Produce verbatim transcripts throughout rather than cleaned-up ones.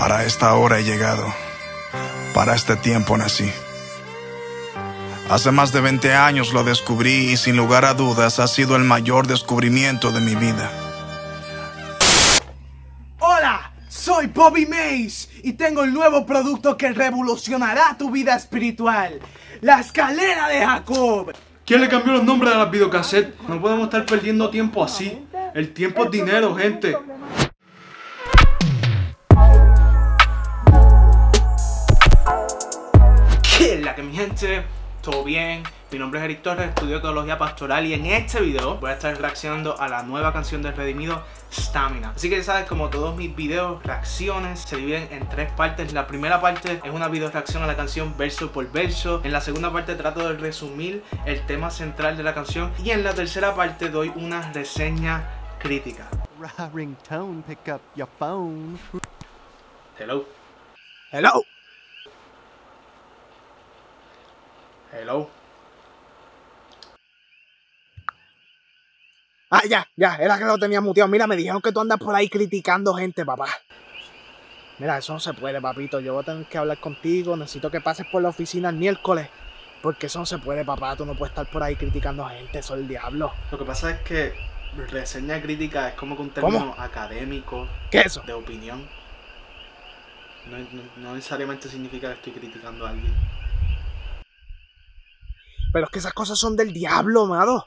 Para esta hora he llegado, para este tiempo nací. Hace más de veinte años lo descubrí y sin lugar a dudas ha sido el mayor descubrimiento de mi vida. Hola, soy Bobby Mace y tengo el nuevo producto que revolucionará tu vida espiritual, la escalera de Jacob. ¿Quién le cambió los nombres de las videocassettes? No podemos estar perdiendo tiempo así. El tiempo es dinero, gente. ¿Qué es la que, mi gente? ¿Todo bien? Mi nombre es Eric Torres, estudio teología pastoral y en este video voy a estar reaccionando a la nueva canción del Redimido, Stamina. Así que ya sabes, como todos mis videos, reacciones se dividen en tres partes. La primera parte es una video reacción a la canción verso por verso. En la segunda parte trato de resumir el tema central de la canción. Y en la tercera parte doy una reseña crítica. Ringtone, pick up your phone. Hello. Hello. Hello. Ah, ya, ya, era que lo tenía muteado. Mira, me dijeron que tú andas por ahí criticando gente, papá. Mira, eso no se puede, papito. Yo voy a tener que hablar contigo. Necesito que pases por la oficina el miércoles. Porque eso no se puede, papá. Tú no puedes estar por ahí criticando gente. Eso es el diablo. Lo que pasa es que reseña crítica es como que un término ¿Cómo? académico. ¿Qué es eso? De opinión. No, no, no necesariamente significa que estoy criticando a alguien. Pero es que esas cosas son del diablo, amado.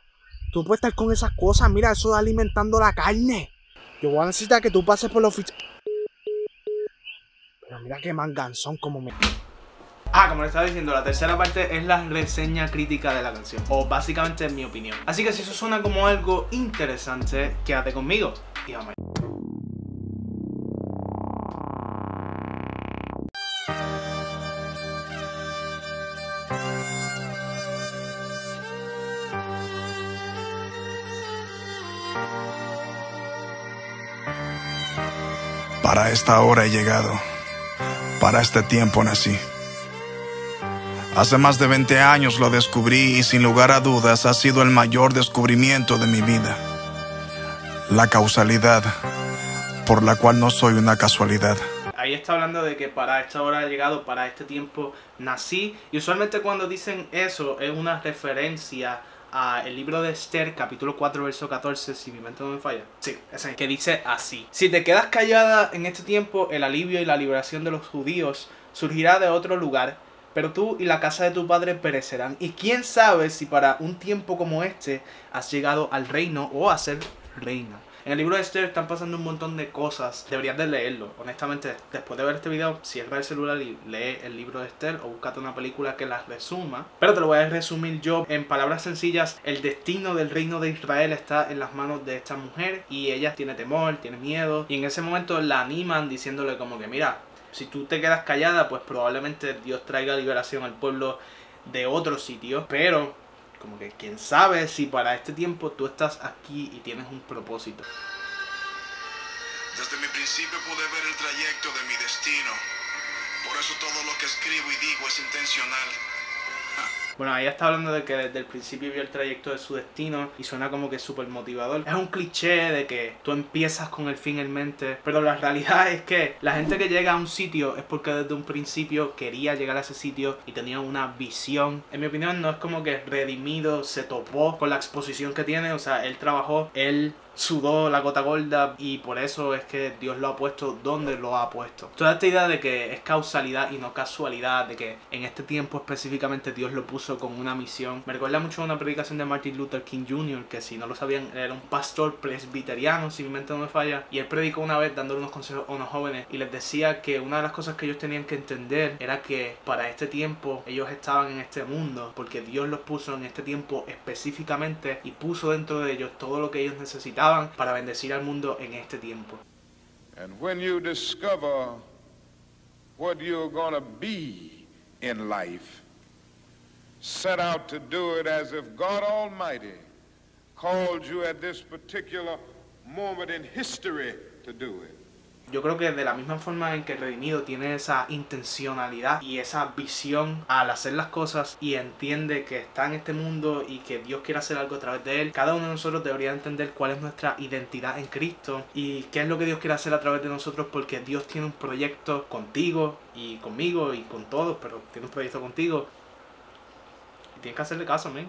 Tú no puedes estar con esas cosas. Mira, eso está alimentando la carne. Yo voy a necesitar que tú pases por la oficina. Pero mira qué manganzón como me... Ah, como le estaba diciendo, la tercera parte es la reseña crítica de la canción. O básicamente en mi opinión. Así que si eso suena como algo interesante, quédate conmigo y vamos. Para esta hora he llegado, para este tiempo nací. Hace más de veinte años lo descubrí y sin lugar a dudas ha sido el mayor descubrimiento de mi vida. La causalidad, por la cual no soy una casualidad. Ahí está hablando de que para esta hora he llegado, para este tiempo nací. Y usualmente cuando dicen eso es una referencia a el libro de Esther, capítulo cuatro, verso catorce, si mi mente no me falla. Sí, ese, que dice así: si te quedas callada en este tiempo, el alivio y la liberación de los judíos surgirá de otro lugar, pero tú y la casa de tu padre perecerán. Y quién sabe si para un tiempo como este has llegado al reino o a ser reina. En el libro de Esther están pasando un montón de cosas. Deberías de leerlo. Honestamente, después de ver este video, cierra el celular y lee el libro de Esther o búscate una película que las resuma. Pero te lo voy a resumir yo. En palabras sencillas, el destino del reino de Israel está en las manos de esta mujer. Y ella tiene temor, tiene miedo. Y en ese momento la animan diciéndole como que mira, si tú te quedas callada, pues probablemente Dios traiga liberación al pueblo de otro sitio. Pero... como que quién sabe si para este tiempo tú estás aquí y tienes un propósito. Desde mi principio pude ver el trayecto de mi destino. Por eso todo lo que escribo y digo es intencional. Bueno, ella está hablando de que desde el principio vio el trayecto de su destino y suena como que súper motivador. Es un cliché de que tú empiezas con el fin en mente, pero la realidad es que la gente que llega a un sitio es porque desde un principio quería llegar a ese sitio y tenía una visión. En mi opinión, no es como que Redimido se topó con la exposición que tiene, o sea, él trabajó, él... sudó la gota gorda y por eso es que Dios lo ha puesto donde lo ha puesto. Toda esta idea de que es causalidad y no casualidad, de que en este tiempo específicamente Dios lo puso con una misión, me recuerda mucho a una predicación de Martin Luther King junior, que si no lo sabían era un pastor presbiteriano, si mi mente no me falla, y él predicó una vez dándole unos consejos a unos jóvenes y les decía que una de las cosas que ellos tenían que entender era que para este tiempo ellos estaban en este mundo porque Dios los puso en este tiempo específicamente y puso dentro de ellos todo lo que ellos necesitaban para bendecir al mundo en este tiempo. And when you discover what you're going to be in life, set out to do it as if God Almighty called you at this particular moment in history to do it. yo creo que de la misma forma en que Redimido tiene esa intencionalidad y esa visión al hacer las cosas y entiende que está en este mundo y que Dios quiere hacer algo a través de él, cada uno de nosotros debería entender cuál es nuestra identidad en Cristo y qué es lo que Dios quiere hacer a través de nosotros, porque Dios tiene un proyecto contigo y conmigo y con todos, pero tiene un proyecto contigo y tienes que hacerle caso, amén.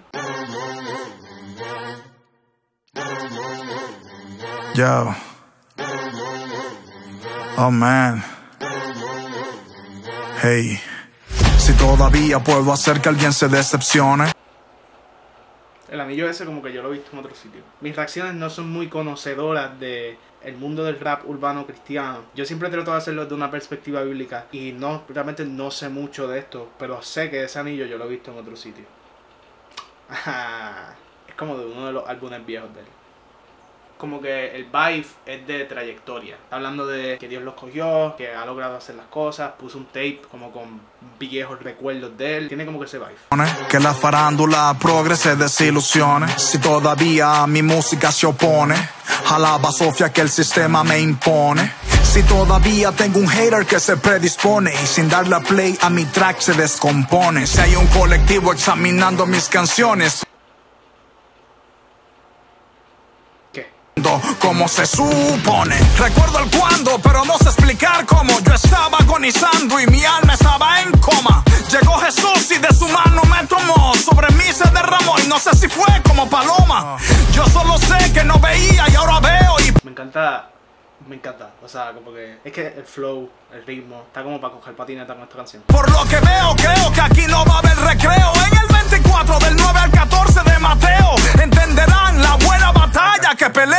Yo. Oh man. Hey. Si todavía puedo hacer que alguien se decepcione. El anillo ese como que yo lo he visto en otro sitio. Mis reacciones no son muy conocedoras de el mundo del rap urbano cristiano. Yo siempre trato de hacerlo de una perspectiva bíblica y no, realmente no sé mucho de esto, pero sé que ese anillo yo lo he visto en otro sitio. Es como de uno de los álbumes viejos de él. Como que el vibe es de trayectoria. Está hablando de que Dios los cogió, que ha logrado hacer las cosas, puso un tape como con viejos recuerdos de él. Tiene como que ese vibe. Que la farándula progrese desilusiones. Si todavía mi música se opone a la basofia que el sistema me impone. Si todavía tengo un hater que se predispone y sin darle play a mi track se descompone. Si hay un colectivo examinando mis canciones. Como se supone. Recuerdo el cuándo, pero no sé explicar cómo. Yo estaba agonizando y mi alma estaba en coma. Llegó Jesús y de su mano me tomó. Sobre mí se derramó y no sé si fue como paloma. Yo solo sé que no veía y ahora veo y... Me encanta, me encanta. O sea, como que... Es que el flow, el ritmo, está como para coger patineta con esta canción. Por lo que veo, creo que aquí no va a haber recreo. En el veinticuatro del nueve al catorce de Mateo entenderán la buena batalla que peleo.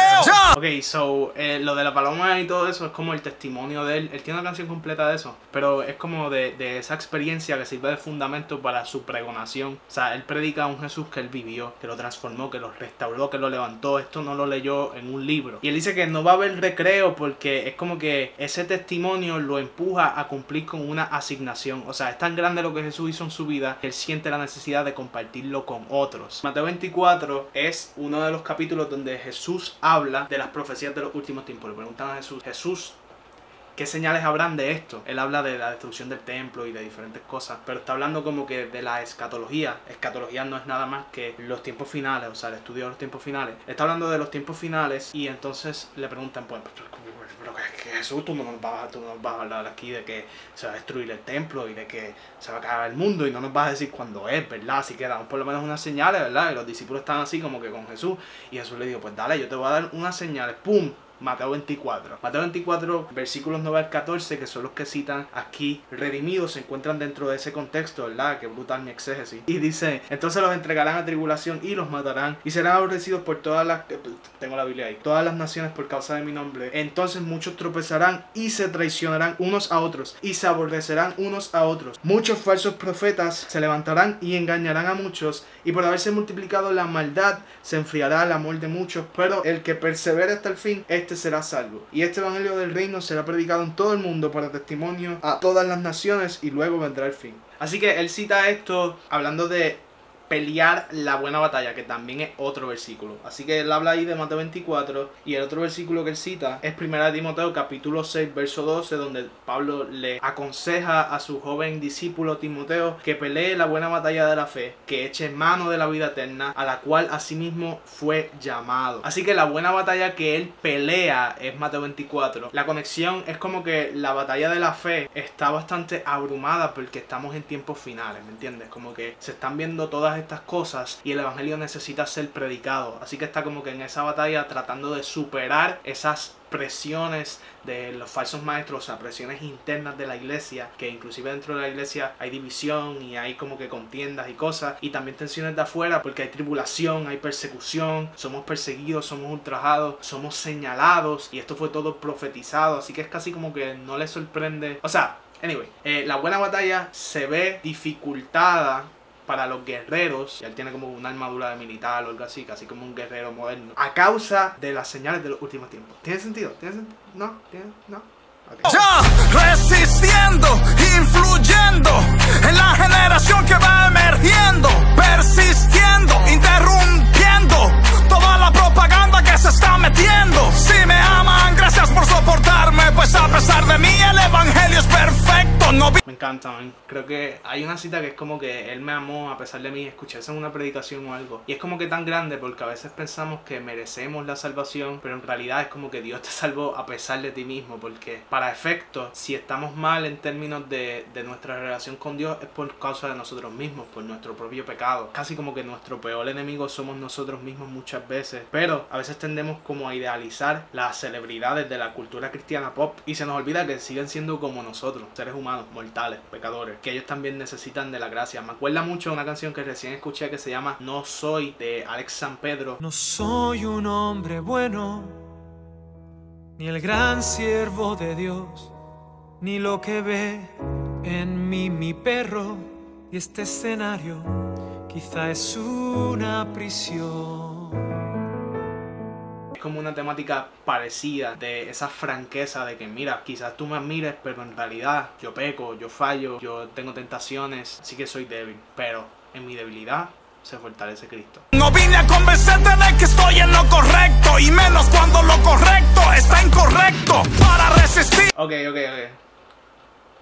Ok, so, eh, lo de la paloma y todo eso es como el testimonio de él. Él tiene una canción completa de eso, pero es como de, de esa experiencia que sirve de fundamento para su pregonación. O sea, él predica a un Jesús que él vivió, que lo transformó, que lo restauró, que lo levantó. Esto no lo leyó en un libro. Y él dice que no va a haber recreo porque es como que ese testimonio lo empuja a cumplir con una asignación. O sea, es tan grande lo que Jesús hizo en su vida que él siente la necesidad de compartirlo con otros. Mateo veinticuatro es uno de los capítulos donde Jesús habla de la profecías de los últimos tiempos. Le preguntan a Jesús, Jesús, ¿qué señales habrán de esto? Él habla de la destrucción del templo y de diferentes cosas, pero está hablando como que de la escatología. Escatología no es nada más que los tiempos finales, o sea, el estudio de los tiempos finales. Está hablando de los tiempos finales y entonces le preguntan, pues, pero que Jesús, tú no nos vas, tú no nos vas a hablar aquí de que se va a destruir el templo y de que se va a acabar el mundo y no nos vas a decir cuándo es, ¿verdad? Así que damos por lo menos unas señales, ¿verdad? Y los discípulos están así como que con Jesús y Jesús le dijo, pues dale, yo te voy a dar unas señales, ¡pum! Mateo veinticuatro. Mateo veinticuatro, versículos nueve al catorce, que son los que citan aquí. Redimidos se encuentran dentro de ese contexto, ¿verdad? Que brutal mi exégesis. Y dice, entonces los entregarán a tribulación y los matarán y serán aborrecidos por todas las... Tengo la Biblia ahí. Todas las naciones por causa de mi nombre. Entonces muchos tropezarán y se traicionarán unos a otros y se aborrecerán unos a otros. Muchos falsos profetas se levantarán y engañarán a muchos, y por haberse multiplicado la maldad se enfriará el amor de muchos, pero el que persevere hasta el fin, es este será salvo. Y este evangelio del reino será predicado en todo el mundo para testimonio a todas las naciones y luego vendrá el fin. Así que él cita esto hablando de pelear la buena batalla, que también es otro versículo. Así que él habla ahí de Mateo veinticuatro y el otro versículo que él cita es primera de Timoteo capítulo seis verso doce, donde Pablo le aconseja a su joven discípulo Timoteo que pelee la buena batalla de la fe, que eche mano de la vida eterna a la cual asimismo fue llamado. Así que la buena batalla que él pelea es Mateo veinticuatro. La conexión es como que la batalla de la fe está bastante abrumada porque estamos en tiempos finales, ¿me entiendes? Como que se están viendo todas estas cosas y el evangelio necesita ser predicado, así que está como que en esa batalla tratando de superar esas presiones de los falsos maestros, o sea, presiones internas de la iglesia, que inclusive dentro de la iglesia hay división y hay como que contiendas y cosas, y también tensiones de afuera porque hay tribulación, hay persecución, somos perseguidos, somos ultrajados, somos señalados, y esto fue todo profetizado, así que es casi como que no le sorprende, o sea, anyway, eh, la buena batalla se ve dificultada para los guerreros, y él tiene como una armadura de militar o algo así, casi como un guerrero moderno, a causa de las señales de los últimos tiempos. ¿Tiene sentido? ¿Tiene sentido? ¿No? ¿Tiene? ¿No? Okay. Yo resistiendo, influyendo en la generación que va emergiendo, persistiendo, interrumpiendo toda la propaganda que se está metiendo. Si me aman, gracias por soportarme, pues a pesar encantan. Creo que hay una cita que es como que él me amó a pesar de mí, escuché eso en una predicación o algo. Y es como que tan grande porque a veces pensamos que merecemos la salvación, pero en realidad es como que Dios te salvó a pesar de ti mismo, porque para efectos, si estamos mal en términos de, de nuestra relación con Dios, es por causa de nosotros mismos, por nuestro propio pecado. Casi como que nuestro peor enemigo somos nosotros mismos muchas veces, pero a veces tendemos como a idealizar las celebridades de la cultura cristiana pop y se nos olvida que siguen siendo como nosotros, seres humanos, mortales, pecadores, que ellos también necesitan de la gracia. Me acuerda mucho una canción que recién escuché que se llama No Soy, de Alex San Pedro. No soy un hombre bueno, ni el gran siervo de Dios, ni lo que ve en mí mi perro, y este escenario quizá es una prisión. Es como una temática parecida de esa franqueza de que mira, quizás tú me admires, pero en realidad yo peco, yo fallo, yo tengo tentaciones, sí que soy débil, pero en mi debilidad se fortalece Cristo. No vine a convencerte de que estoy en lo correcto, y menos cuando lo correcto está incorrecto para resistir. Ok, ok, ok.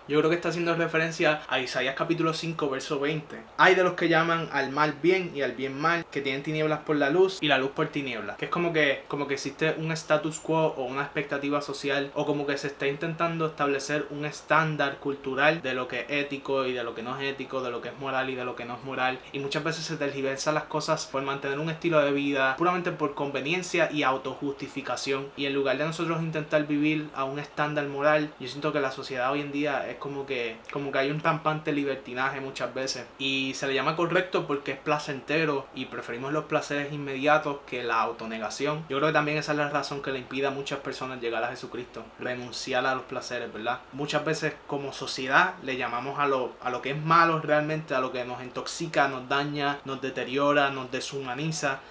Yo creo que está haciendo referencia a Isaías capítulo cinco, verso veinte. Hay de los que llaman al mal bien y al bien mal, que tienen tinieblas por la luz y la luz por tinieblas. Que es como que, como que existe un status quo o una expectativa social, o como que se está intentando establecer un estándar cultural de lo que es ético y de lo que no es ético, de lo que es moral y de lo que no es moral. Y muchas veces se tergiversan las cosas por mantener un estilo de vida puramente por conveniencia y autojustificación. Y en lugar de nosotros intentar vivir a un estándar moral, yo siento que la sociedad hoy en día es Es como que, como que hay un rampante libertinaje muchas veces. Y se le llama correcto porque es placentero y preferimos los placeres inmediatos que la autonegación. Yo creo que también esa es la razón que le impide a muchas personas llegar a Jesucristo. Renunciar a los placeres, ¿verdad? Muchas veces como sociedad le llamamos a lo, a lo que es malo realmente, a lo que nos intoxica, nos daña, nos deteriora, nos deshumaniza.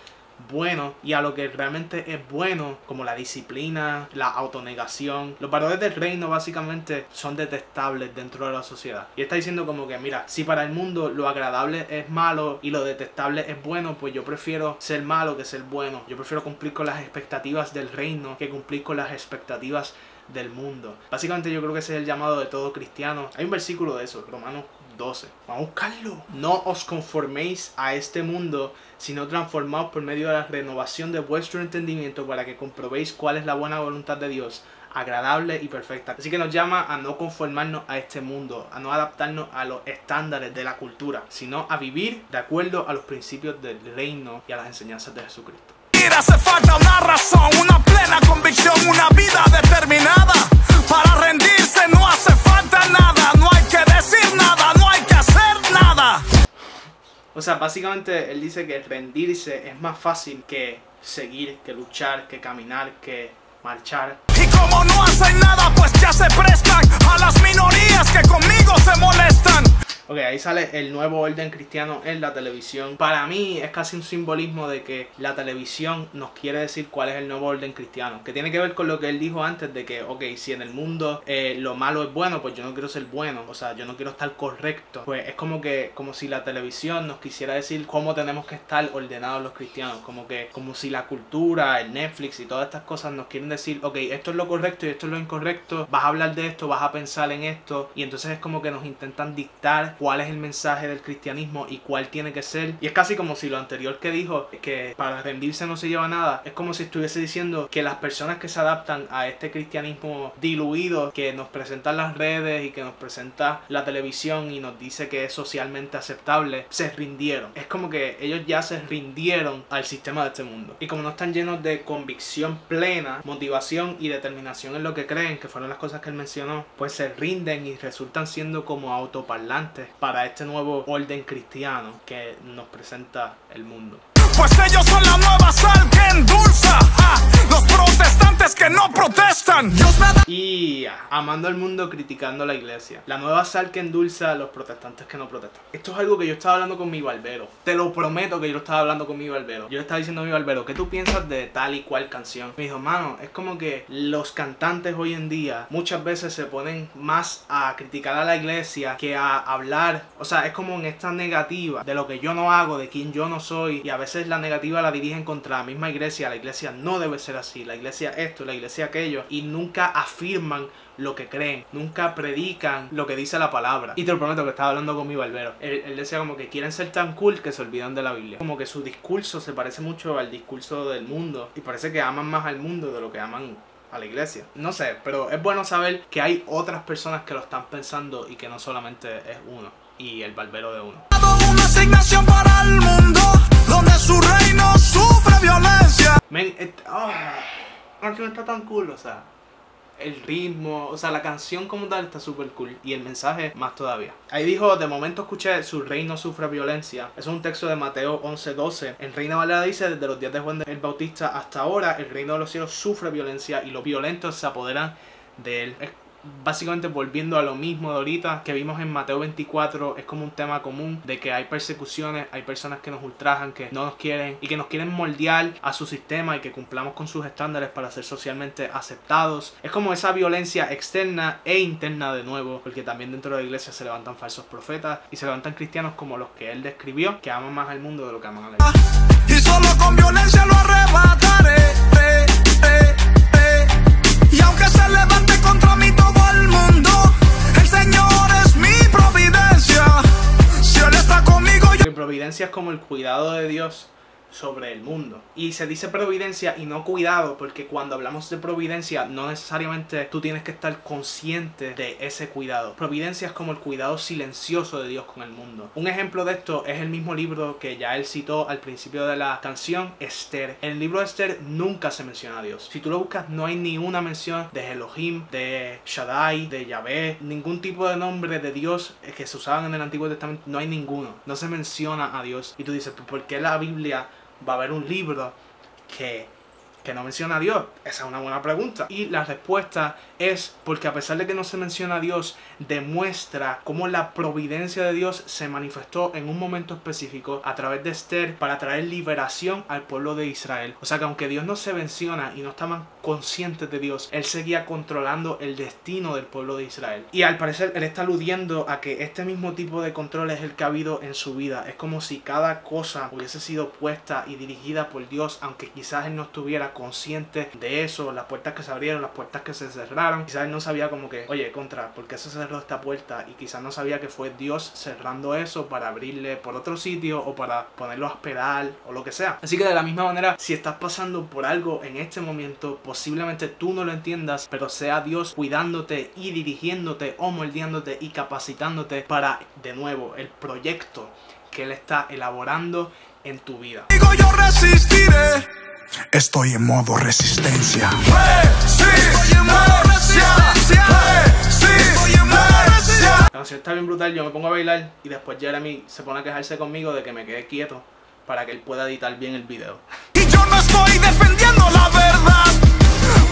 Bueno, y a lo que realmente es bueno, como la disciplina, la autonegación, los valores del reino básicamente son detestables dentro de la sociedad. Y está diciendo como que mira, si para el mundo lo agradable es malo y lo detestable es bueno, pues yo prefiero ser malo que ser bueno. Yo prefiero cumplir con las expectativas del reino que cumplir con las expectativas del mundo. Básicamente yo creo que ese es el llamado de todo cristiano. Hay un versículo de eso, Romanos doce. Vamos a buscarlo. No os conforméis a este mundo, sino transformaos por medio de la renovación de vuestro entendimiento para que comprobéis cuál es la buena voluntad de Dios, agradable y perfecta. Así que nos llama a no conformarnos a este mundo, a no adaptarnos a los estándares de la cultura, sino a vivir de acuerdo a los principios del reino y a las enseñanzas de Jesucristo. Hace falta una razón, una plena convicción, una vida determinada. Para rendirse no hace falta nada, no hay que decir nada, no hay que hacer nada. O sea, básicamente él dice que rendirse es más fácil que seguir, que luchar, que caminar, que marchar. Y como no hacen nada, pues ya se prestan a las minorías que conmigo se molestan. Ok, ahí sale el nuevo orden cristiano en la televisión. Para mí es casi un simbolismo de que la televisión nos quiere decir cuál es el nuevo orden cristiano. Que tiene que ver con lo que él dijo antes de que, ok, si en el mundo eh, lo malo es bueno, pues yo no quiero ser bueno. O sea, yo no quiero estar correcto. Pues es como que, como si la televisión nos quisiera decir cómo tenemos que estar ordenados los cristianos. Como que, como si la cultura, el Netflix y todas estas cosas nos quieren decir, ok, esto es lo correcto y esto es lo incorrecto. Vas a hablar de esto, vas a pensar en esto. Y entonces es como que nos intentan dictar cuál es el mensaje del cristianismo y cuál tiene que ser. Y es casi como si lo anterior que dijo, que para rendirse no se lleva nada, es como si estuviese diciendo que las personas que se adaptan a este cristianismo diluido que nos presentan las redes y que nos presenta la televisión y nos dice que es socialmente aceptable, se rindieron. Es como que ellos ya se rindieron al sistema de este mundo. Y como no están llenos de convicción plena, motivación y determinación en lo que creen, que fueron las cosas que él mencionó, pues se rinden y resultan siendo como autoparlantes para este nuevo orden cristiano que nos presenta el mundo. Pues ellos son la nueva sal que endulza a los protestantes que no protestan. Y amando al mundo, criticando a la iglesia. La nueva sal que endulza a los protestantes que no protestan. Esto es algo que yo estaba hablando con mi barbero. Te lo prometo que yo estaba hablando con mi barbero. Yo le estaba diciendo a mi barbero, ¿qué tú piensas de tal y cual canción? Me dijo, mano, es como que los cantantes hoy en día muchas veces se ponen más a criticar a la iglesia que a hablar. O sea, es como en esta negativa de lo que yo no hago, de quién yo no soy. Y a veces la negativa la dirigen contra la misma iglesia. La iglesia no debe ser así, la iglesia es esto y la iglesia aquello, y nunca afirman lo que creen, nunca predican lo que dice la palabra. Y te lo prometo que estaba hablando con mi barbero, él, él decía como que quieren ser tan cool que se olvidan de la Biblia, como que su discurso se parece mucho al discurso del mundo y parece que aman más al mundo de lo que aman a la iglesia. No sé, pero es bueno saber que hay otras personas que lo están pensando y que no solamente es uno y el barbero de uno. Una asignación para el mundo donde su reino sufre violencia. Men, no está tan cool, o sea, el ritmo, o sea, la canción como tal está súper cool y el mensaje más todavía. Ahí dijo, de momento escuché, su reino sufre violencia. Eso es un texto de Mateo once doce. En Reina Valera dice, desde los días de Juan el Bautista hasta ahora, el reino de los cielos sufre violencia y los violentos se apoderan de él. Es básicamente volviendo a lo mismo de ahorita que vimos en Mateo veinticuatro, es como un tema común de que hay persecuciones, hay personas que nos ultrajan, que no nos quieren y que nos quieren moldear a su sistema y que cumplamos con sus estándares para ser socialmente aceptados. Es como esa violencia externa e interna de nuevo, porque también dentro de la iglesia se levantan falsos profetas y se levantan cristianos como los que él describió, que aman más al mundo de lo que aman a la iglesia. Y solo con violencia lo arrebataré, eh, eh, eh. Y aunque se levante contra mí todo el mundo, el Señor es mi providencia. Si Él está conmigo, yo... Providencia es como el cuidado de Dios sobre el mundo. Y se dice providencia y no cuidado, porque cuando hablamos de providencia no necesariamente tú tienes que estar consciente de ese cuidado. Providencia es como el cuidado silencioso de Dios con el mundo. Un ejemplo de esto es el mismo libro que ya él citó al principio de la canción, Esther. En el libro de Esther nunca se menciona a Dios. Si tú lo buscas, no hay ni una mención de Elohim, de Shaddai, de Yahvé, ningún tipo de nombre de Dios que se usaban en el Antiguo Testamento. No hay ninguno, no se menciona a Dios. Y tú dices, ¿por qué la Biblia va a haber un libro que, que no menciona a Dios? Esa es una buena pregunta. Y la respuesta es porque a pesar de que no se menciona a Dios, demuestra cómo la providencia de Dios se manifestó en un momento específico a través de Esther para traer liberación al pueblo de Israel. O sea que aunque Dios no se menciona y no estaban conscientes de Dios, Él seguía controlando el destino del pueblo de Israel. Y al parecer Él está aludiendo a que este mismo tipo de control es el que ha habido en su vida. Es como si cada cosa hubiese sido puesta y dirigida por Dios, aunque quizás Él no estuviera consciente de eso. Las puertas que se abrieron, las puertas que se cerraron, quizás Él no sabía como que, oye, contra, ¿por qué se cerró esta puerta? Y quizás no sabía que fue Dios cerrando eso para abrirle por otro sitio o para ponerlo a esperar o lo que sea. Así que de la misma manera, si estás pasando por algo en este momento, posiblemente tú no lo entiendas, pero sea Dios cuidándote y dirigiéndote o moldeándote y capacitándote para, de nuevo, el proyecto que Él está elaborando en tu vida. Digo, yo resistiré. Estoy en modo resistencia. Estoy en modo resistencia. Estoy en modo resistencia. La canción está bien brutal, yo me pongo a bailar y después Jeremy se pone a quejarse conmigo de que me quede quieto para que él pueda editar bien el video. Y yo no estoy defendiendo la verdad,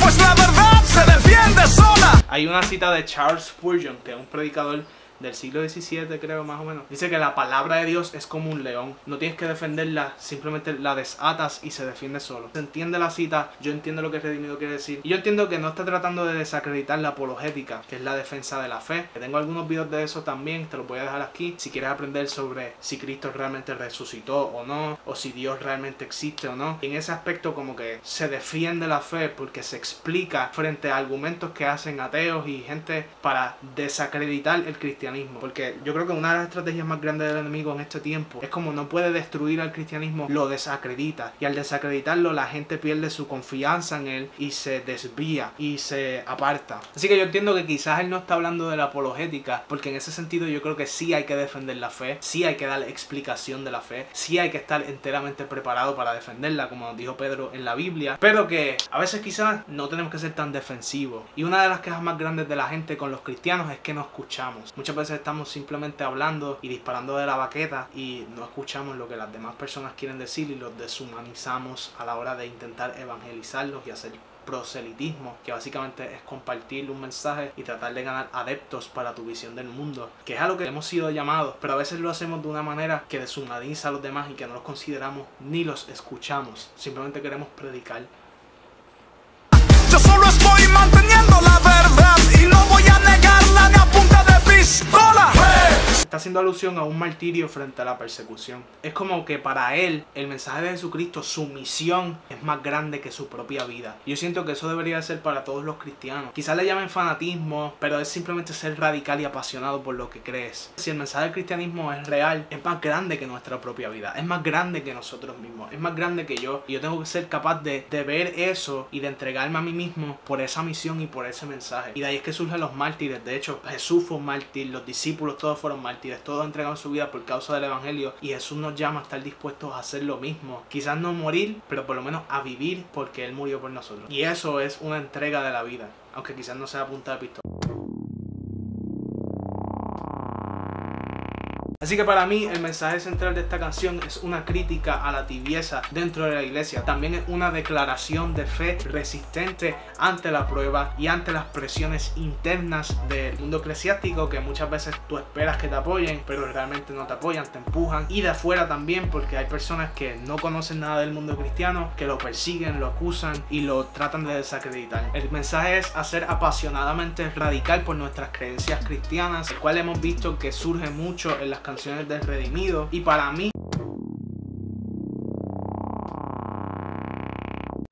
pues la verdad se defiende sola. Hay una cita de Charles Spurgeon, que es un predicador del siglo diecisiete, creo, más o menos. Dice que la palabra de Dios es como un león. No tienes que defenderla, simplemente la desatas y se defiende solo. Se entiende la cita, yo entiendo lo que Redimido quiere decir. Y yo entiendo que no está tratando de desacreditar la apologética, que es la defensa de la fe. Tengo algunos videos de eso también, te los voy a dejar aquí. Si quieres aprender sobre si Cristo realmente resucitó o no, o si Dios realmente existe o no. En ese aspecto como que se defiende la fe porque se explica frente a argumentos que hacen ateos y gente para desacreditar el cristianismo. Porque yo creo que una de las estrategias más grandes del enemigo en este tiempo es como no puede destruir al cristianismo, lo desacredita. Y al desacreditarlo la gente pierde su confianza en él y se desvía y se aparta. Así que yo entiendo que quizás él no está hablando de la apologética, porque en ese sentido yo creo que sí hay que defender la fe, sí hay que dar explicación de la fe, sí hay que estar enteramente preparado para defenderla, como nos dijo Pedro en la Biblia. Pero que a veces quizás no tenemos que ser tan defensivos. Y una de las quejas más grandes de la gente con los cristianos es que no escuchamos. Muchas veces estamos simplemente hablando y disparando de la baqueta y no escuchamos lo que las demás personas quieren decir y los deshumanizamos a la hora de intentar evangelizarlos y hacer proselitismo, que básicamente es compartir un mensaje y tratar de ganar adeptos para tu visión del mundo, que es a lo que hemos sido llamados, pero a veces lo hacemos de una manera que deshumaniza a los demás y que no los consideramos ni los escuchamos, simplemente queremos predicar. Yo solo estoy manteniendo la verdad y no voy a negarla ni a punta de pistola. Esta haciendo alusión a un martirio frente a la persecución. Es como que para él, el mensaje de Jesucristo, su misión es más grande que su propia vida. Yo siento que eso debería ser para todos los cristianos. Quizás le llamen fanatismo, pero es simplemente ser radical y apasionado por lo que crees. Si el mensaje del cristianismo es real, es más grande que nuestra propia vida, es más grande que nosotros mismos, es más grande que yo. Y yo tengo que ser capaz de, de ver eso y de entregarme a mí mismo por esa misión y por ese mensaje. Y de ahí es que surgen los mártires. De hecho, Jesús fue un mártir, los discípulos todos fueron mártires, todos entregaron su vida por causa del evangelio, y Jesús nos llama a estar dispuestos a hacer lo mismo. Quizás no morir, pero por lo menos a vivir, porque Él murió por nosotros. Y eso es una entrega de la vida, aunque quizás no sea punta de pistola. Así que para mí el mensaje central de esta canción es una crítica a la tibieza dentro de la iglesia. También es una declaración de fe resistente ante la prueba y ante las presiones internas del mundo eclesiástico, que muchas veces tú esperas que te apoyen, pero realmente no te apoyan, te empujan. Y de afuera también, porque hay personas que no conocen nada del mundo cristiano, que lo persiguen, lo acusan y lo tratan de desacreditar. El mensaje es a ser apasionadamente radical por nuestras creencias cristianas, el cual hemos visto que surge mucho en las canciones canciones del Redimido. Y para mí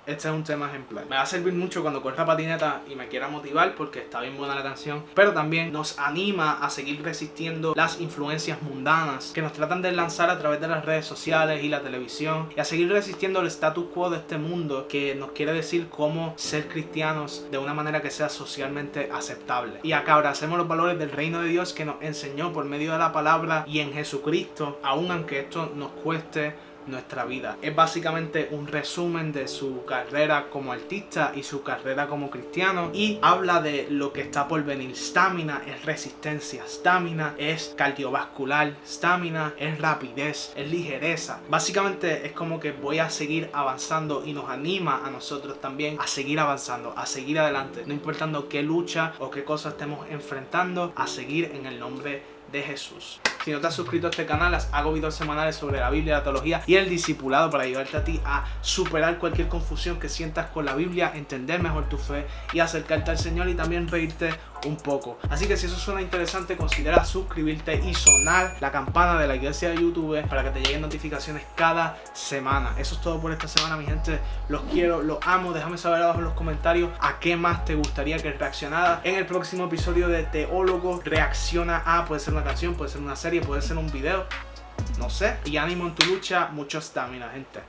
este es un tema ejemplar. Me va a servir mucho cuando corra patineta y me quiera motivar, porque está bien buena la canción, pero también nos anima a seguir resistiendo las influencias mundanas que nos tratan de lanzar a través de las redes sociales y la televisión, y a seguir resistiendo el status quo de este mundo que nos quiere decir cómo ser cristianos de una manera que sea socialmente aceptable. Y acá abracemos los valores del reino de Dios que nos enseñó por medio de la palabra y en Jesucristo, aun aunque esto nos cueste nuestra vida. Es básicamente un resumen de su carrera como artista y su carrera como cristiano, y habla de lo que está por venir. Stamina es resistencia, stamina es cardiovascular, stamina es rapidez, es ligereza. Básicamente es como que voy a seguir avanzando, y nos anima a nosotros también a seguir avanzando, a seguir adelante, no importando qué lucha o qué cosa estemos enfrentando, a seguir en el nombre de Jesús. Si no te has suscrito a este canal, las hago videos semanales sobre la Biblia, la teología y el discipulado para ayudarte a ti a superar cualquier confusión que sientas con la Biblia, entender mejor tu fe y acercarte al Señor, y también reírte un poco. Así que si eso suena interesante, considera suscribirte y sonar la campana de la iglesia de YouTube para que te lleguen notificaciones cada semana. Eso es todo por esta semana, mi gente. Los quiero, los amo. Déjame saber abajo en los comentarios a qué más te gustaría que reaccionara en el próximo episodio de Teólogo Reacciona A. Puede ser una canción, puede ser una serie, puede ser un video, no sé. Y ánimo en tu lucha, mucho stamina, gente.